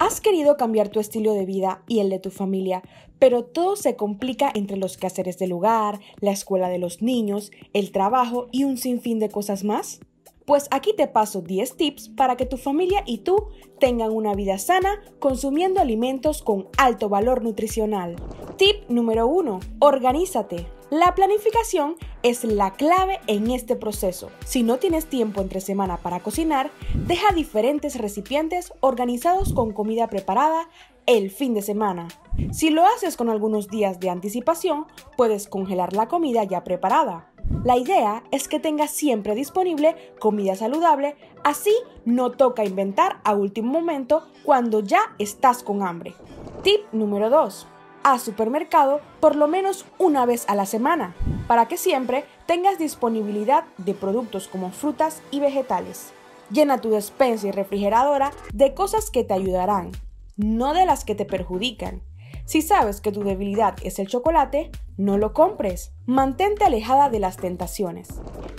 Has querido cambiar tu estilo de vida y el de tu familia, pero todo se complica entre los quehaceres del hogar, la escuela de los niños, el trabajo y un sinfín de cosas más. Pues aquí te paso 10 tips para que tu familia y tú tengan una vida sana consumiendo alimentos con alto valor nutricional. Tip número 1. Organízate. La planificación es la clave en este proceso. Si no tienes tiempo entre semana para cocinar, deja diferentes recipientes organizados con comida preparada el fin de semana. Si lo haces con algunos días de anticipación, puedes congelar la comida ya preparada. La idea es que tengas siempre disponible comida saludable, así no toca inventar a último momento cuando ya estás con hambre. Tip número 2. A supermercado por lo menos una vez a la semana, para que siempre tengas disponibilidad de productos como frutas y vegetales. Llena tu despensa y refrigeradora de cosas que te ayudarán, no de las que te perjudican. Si sabes que tu debilidad es el chocolate, no lo compres. Mantente alejada de las tentaciones.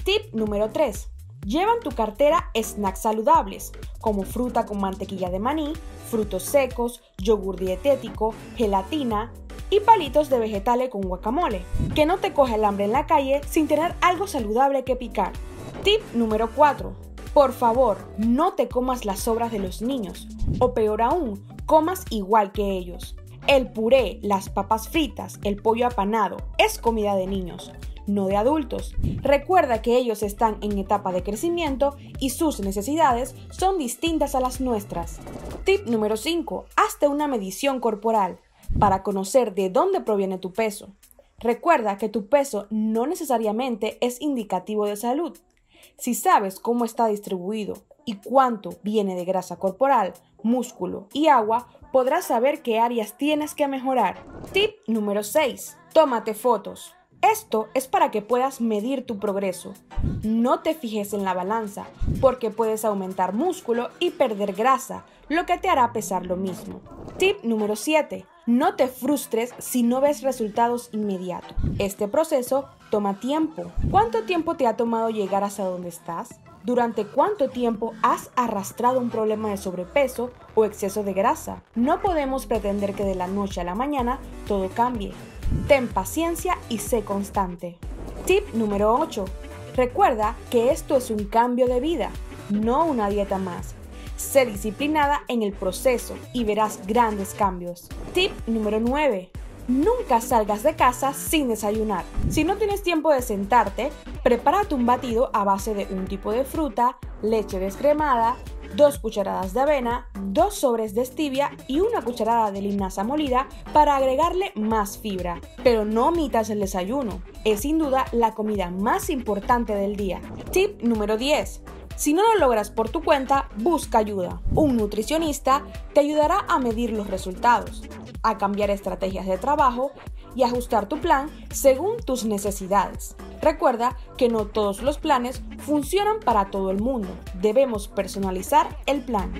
Tip número 3. Lleva en tu cartera snacks saludables, como fruta con mantequilla de maní, frutos secos, yogur dietético, gelatina y palitos de vegetales con guacamole. Que no te coja el hambre en la calle sin tener algo saludable que picar. Tip número 4. Por favor, no te comas las sobras de los niños, o peor aún, comas igual que ellos. El puré, las papas fritas, el pollo apanado, es comida de niños, no de adultos. Recuerda que ellos están en etapa de crecimiento y sus necesidades son distintas a las nuestras. Tip número 5. Hazte una medición corporal para conocer de dónde proviene tu peso. Recuerda que tu peso no necesariamente es indicativo de salud. Si sabes cómo está distribuido y cuánto viene de grasa corporal, músculo y agua, podrás saber qué áreas tienes que mejorar. Tip número 6. Tómate fotos. Esto es para que puedas medir tu progreso. No te fijes en la balanza, porque puedes aumentar músculo y perder grasa, lo que te hará pesar lo mismo. Tip número 7. No te frustres si no ves resultados inmediatos. Este proceso toma tiempo. ¿Cuánto tiempo te ha tomado llegar hasta donde estás? ¿Durante cuánto tiempo has arrastrado un problema de sobrepeso o exceso de grasa? No podemos pretender que de la noche a la mañana todo cambie. Ten paciencia y sé constante. Tip número 8. Recuerda que esto es un cambio de vida, no una dieta más. Sé disciplinada en el proceso y verás grandes cambios. Tip número 9. Nunca salgas de casa sin desayunar. Si no tienes tiempo de sentarte, prepárate un batido a base de un tipo de fruta, leche descremada, 2 cucharadas de avena, 2 sobres de stevia y 1 cucharada de linaza molida para agregarle más fibra. Pero no omitas el desayuno, es sin duda la comida más importante del día. Tip número 10. Si no lo logras por tu cuenta, busca ayuda. Un nutricionista te ayudará a medir los resultados, a cambiar estrategias de trabajo y ajustar tu plan según tus necesidades. Recuerda que no todos los planes funcionan para todo el mundo. Debemos personalizar el plan.